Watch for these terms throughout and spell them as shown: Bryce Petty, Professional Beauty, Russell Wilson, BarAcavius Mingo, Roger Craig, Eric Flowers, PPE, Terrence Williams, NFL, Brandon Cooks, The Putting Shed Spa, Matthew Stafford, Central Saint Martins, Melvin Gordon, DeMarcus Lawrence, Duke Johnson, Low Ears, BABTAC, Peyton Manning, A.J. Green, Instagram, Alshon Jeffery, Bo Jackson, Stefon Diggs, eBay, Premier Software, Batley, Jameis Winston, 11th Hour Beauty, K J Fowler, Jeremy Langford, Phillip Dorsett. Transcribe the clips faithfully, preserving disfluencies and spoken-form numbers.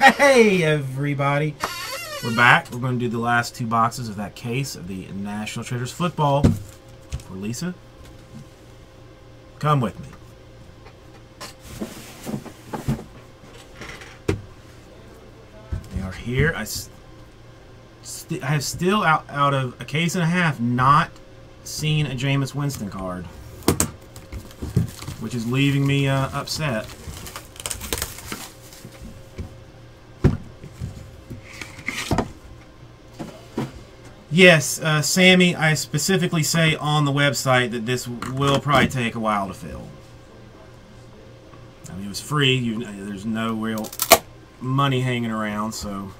Hey everybody, we're back. We're going to do the last two boxes of that case of the National Traders Football for Lisa. Come with me. They are here. I, st I have still out, out of a case and a half not seen a Jameis Winston card, which is leaving me uh, upset. Yes, uh, Sammy, I specifically say on the website that this will probably take a while to fill. I mean, it was free. You, there's no real money hanging around, so...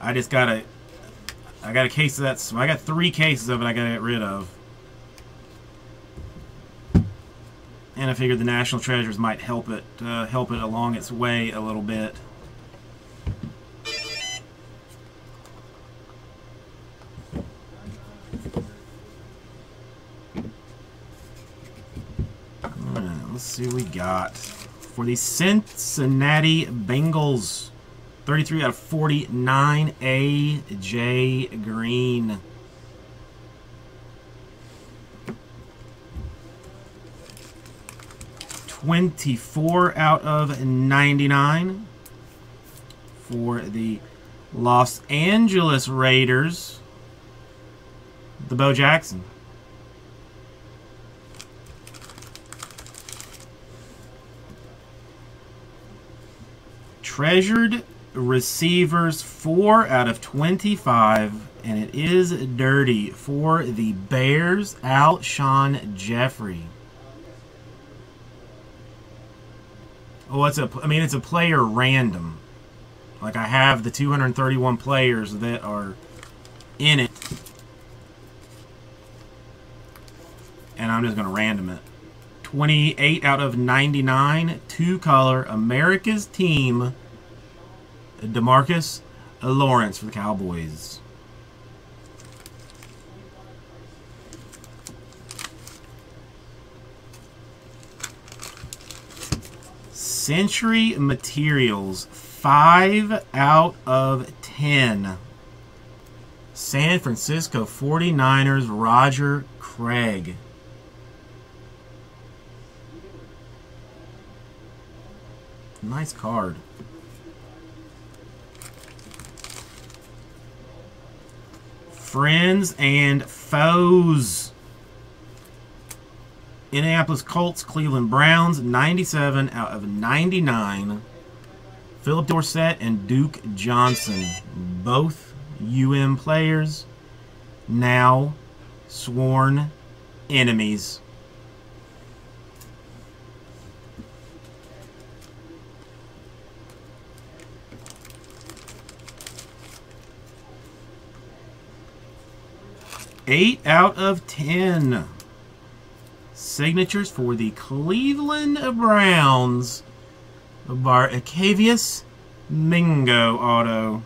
I just got a... I got a case of that... So I got three cases of it I got to get rid of. And I figured the National Treasures might help it uh, help it along its way a little bit. Alright, let's see what we got. For the Cincinnati Bengals, thirty-three out of forty-nine, A J. Green. twenty-four out of ninety-nine for the Los Angeles Raiders, the Bo Jackson. Treasured receivers, four out of twenty-five, and it is dirty for the Bears, Alshon Jeffery. Well, it's a, I mean, it's a player random. Like, I have the two hundred thirty-one players that are in it. And I'm just going to random it. twenty-eight out of ninety-nine, two-color, America's team, DeMarcus Lawrence for the Cowboys. Century Materials, five out of ten. San Francisco forty-niners, Roger Craig. Nice card. Friends and Foes. Indianapolis Colts, Cleveland Browns, ninety-seven out of ninety-nine. Phillip Dorsett and Duke Johnson, both U M players, now sworn enemies. eight out of ten. Signatures for the Cleveland Browns, BarAcavius Mingo auto.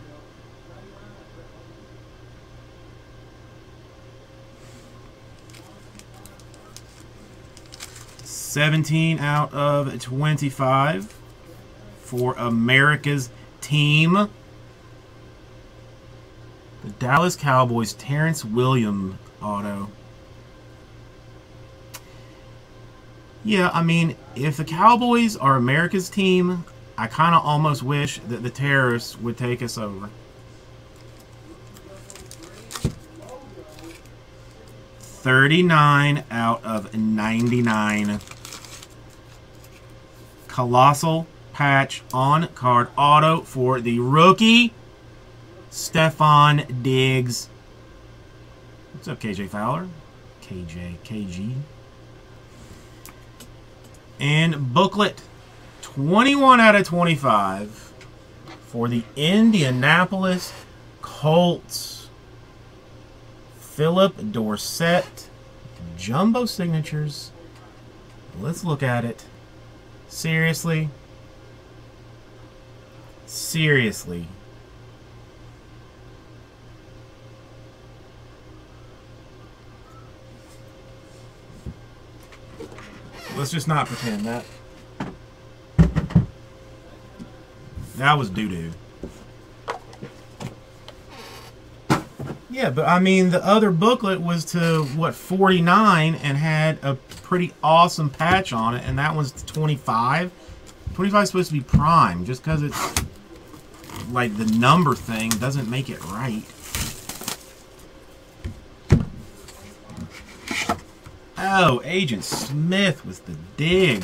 seventeen out of twenty-five for America's team, the Dallas Cowboys, Terrence Williams auto. Yeah, I mean, if the Cowboys are America's team, I kind of almost wish that the terrorists would take us over. thirty-nine out of ninety-nine. Colossal patch on card auto for the rookie, Stefon Diggs. What's up, K J Fowler? K J, K G. And booklet, twenty-one out of twenty-five for the Indianapolis Colts. Phillip Dorsett, jumbo signatures. Let's look at it. Seriously? Seriously? Let's just not pretend that. That was doo-doo. Yeah, but I mean, the other booklet was to, what, forty-nine and had a pretty awesome patch on it, and that one's twenty-five. twenty-five is supposed to be prime. Just because it's, like, the number thing doesn't make it right. Oh, Agent Smith was the dig.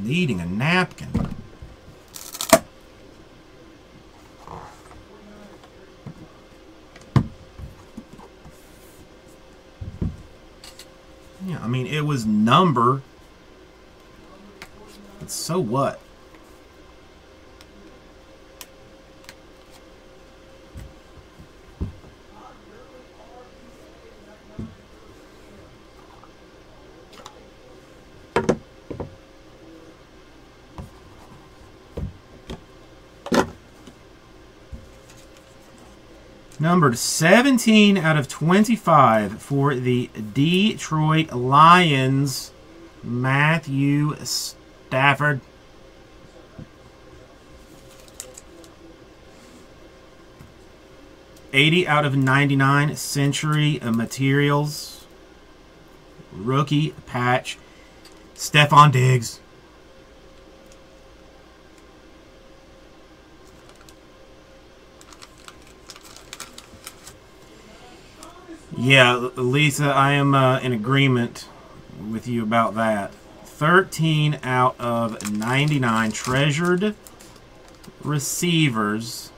Needing a napkin. Yeah, I mean, it was number. But so what? Numbered seventeen out of twenty-five for the Detroit Lions, Matthew Stafford. eighty out of ninety-nine, Century Materials. Rookie patch, Stefon Diggs. Yeah, Lisa, I am uh, in agreement with you about that. thirteen out of ninety-nine treasured receivers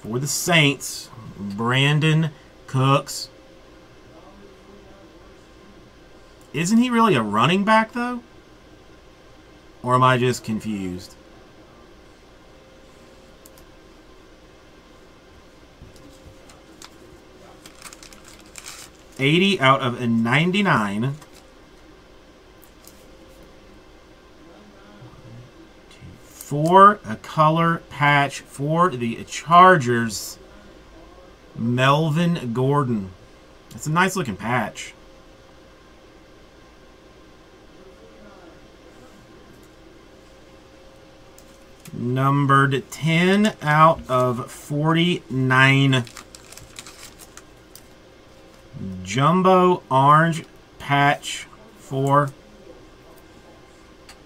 for the Saints, Brandon Cooks. Isn't he really a running back, though? Or am I just confused? eighty out of ninety-nine. For a color patch for the Chargers, Melvin Gordon. It's a nice looking patch. Numbered ten out of forty-nine. Jumbo orange patch for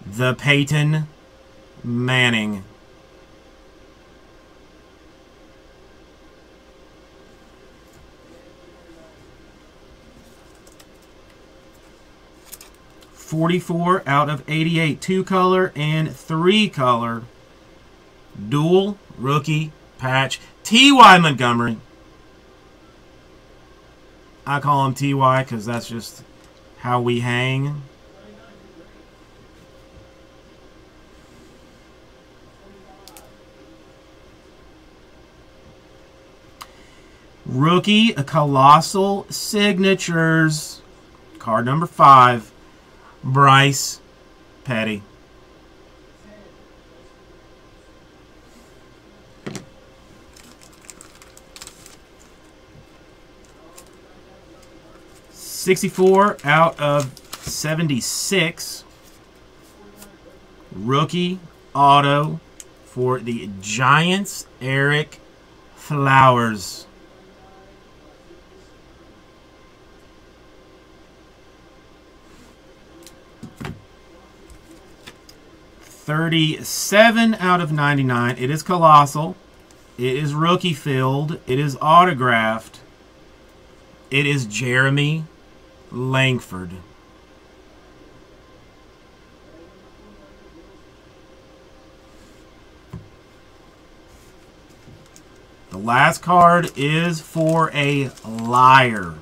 the Peyton Manning. forty-four out of eighty-eight, two color and three color dual rookie patch, T Y. Montgomery. I call him T Y because that's just how we hang. Rookie Colossal Signatures. Card number five. Bryce Petty. sixty-four out of seventy-six. Rookie auto for the Giants, Eric Flowers. thirty-seven out of ninety-nine. It is colossal. It is rookie filled. It is autographed. It is Jeremy Langford. The last card is for a liar.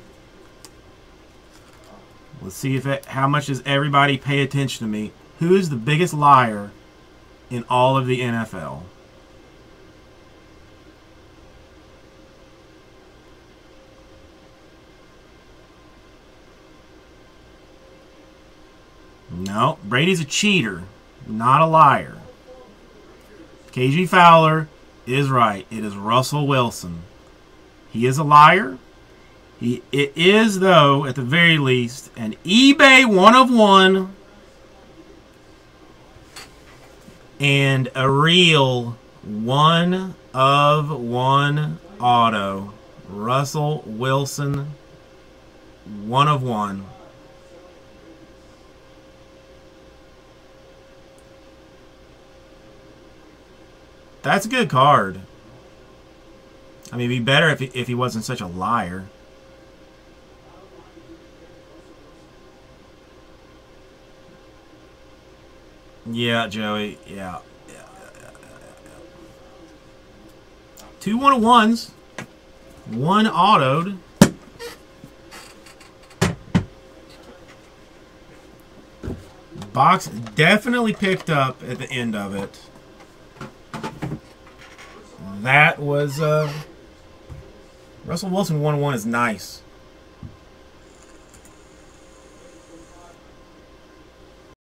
Let's see if it, how much does everybody pay attention to me. Who is the biggest liar in all of the N F L? No, Brady's a cheater, not a liar. K J Fowler is right. It is Russell Wilson. He is a liar. It is, though, at the very least, an eBay one of one and a real one of one auto. Russell Wilson, one of one. That's a good card. I mean, it'd be better if he, if he wasn't such a liar. Yeah, Joey. Yeah. yeah, yeah, yeah, yeah. Two one of ones. One autoed. Box definitely picked up at the end of it. That was, uh, Russell Wilson one one is nice.